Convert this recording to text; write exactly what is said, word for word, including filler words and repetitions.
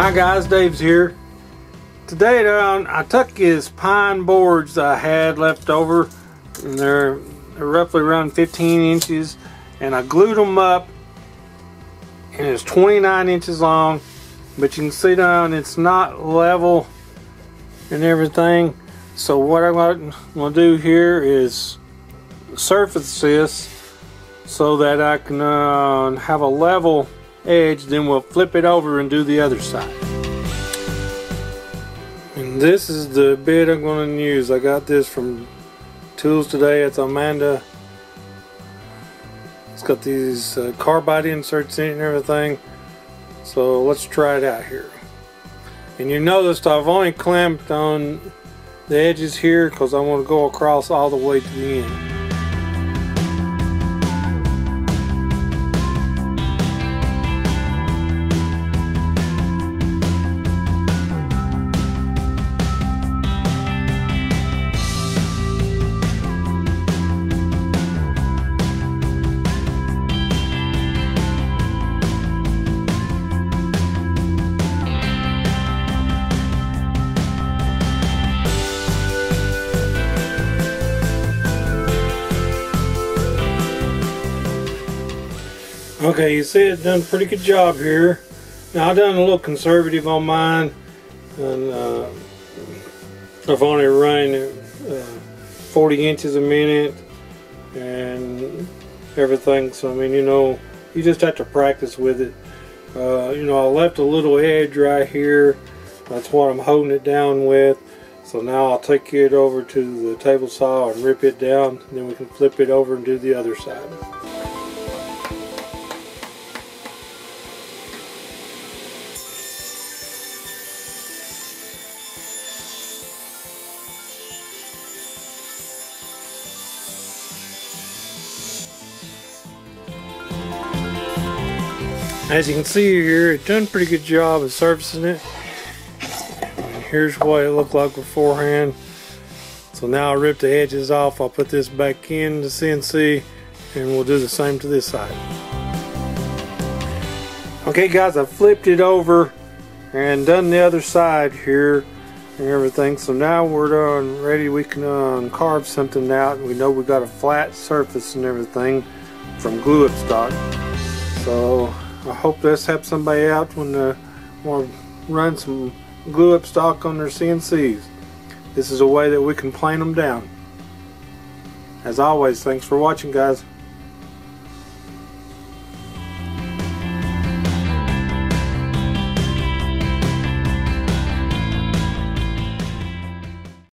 Hi guys, Dave's here. Today down I took his pine boards I had left over, and they're roughly around fifteen inches, and I glued them up, and it's twenty-nine inches long, but you can see down it's not level and everything. So what I'm gonna do here is surface this so that I can uh, have a level edge, then we'll flip it over and do the other side. And this is the bit I'm going to use. I got this from Tools Today. It's Amana. It's got these uh, carbide inserts in it and everything. So let's try it out here. And you noticed I've only clamped on the edges here because I want to go across all the way to the end. Okay, you see it done a pretty good job here. Now I've done a little conservative on mine, and uh, I've only run uh, forty inches a minute and everything. So I mean, you know, you just have to practice with it. Uh, you know, I left a little edge right here. That's what I'm holding it down with. So now I'll take it over to the table saw and rip it down, and then we can flip it over and do the other side. As you can see here, it's done a pretty good job of surfacing it. And here's what it looked like beforehand. So now I ripped the edges off. I'll put this back in the C N C, and we'll do the same to this side. Okay guys, I flipped it over and done the other side here and everything. So now we're done, ready. We can uh, carve something out. We know we got a flat surface and everything from glue up stock. So I hope this helps somebody out when they want to run some glue up stock on their C N Cs. This is a way that we can plane them down. As always, thanks for watching guys.